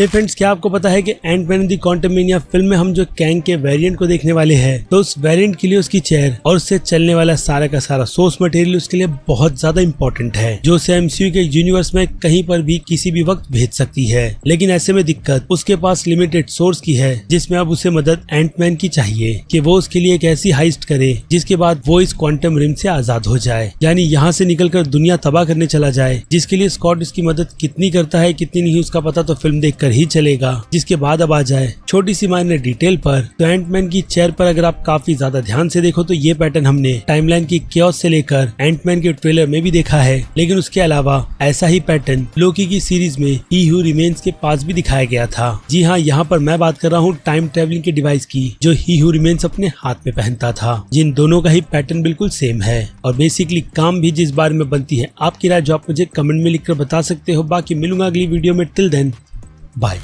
ये फ्रेंड्स, क्या आपको पता है कि Ant Man and the Quantumania film में हम जो कैंग के वेरिएंट को देखने वाले हैं, तो उस वेरिएंट के लिए उसकी चेयर और उससे चलने वाला सारा का सारा सोर्स मटेरियल उसके लिए बहुत ज्यादा इंपॉर्टेंट है, जो उसे एमसीयू के यूनिवर्स में कहीं पर भी किसी भी वक्त भेज सकती है। लेकिन ऐसे में दिक्कत उसके पास लिमिटेड सोर्स की है, जिसमें अब उसे मदद एंटमैन की चाहिए कि वो उसके लिए एक ऐसी हाइस्ट करे जिसके बाद वो इस क्वांटम रिम से आजाद हो जाए, यानी यहाँ से निकलकर दुनिया तबाह करने चला जाए, जिसके लिए स्कॉट इसकी मदद कितनी करता है कितनी नहीं उसका पता तो फिल्म देखकर ही चलेगा। जिसके बाद अब आ जाए छोटी सी माइनर डिटेल पर, तो एंटमैन की चेयर पर अगर आप काफी ज्यादा ध्यान से देखो तो ये पैटर्न हमने टाइमलाइन की क्योस से लेकर एंटमैन के ट्रेलर में भी देखा है, लेकिन उसके अलावा ऐसा ही पैटर्न लोकी की सीरीज में ही हू रिमेन्स के पास भी दिखाया गया था। जी हाँ, यहाँ पर मैं बात कर रहा हूँ टाइम ट्रेवलिंग के डिवाइस की, जो ही हू रिमेन्स अपने हाथ में पहनता था। जिन दोनों का ही पैटर्न बिल्कुल सेम है, और बेसिकली काम भी जिस बारे में बनती है आपकी राय जो आप मुझे कमेंट में लिखकर बता सकते हो। बाकी मिलूंगा अगली वीडियो में, टिल देन बाय।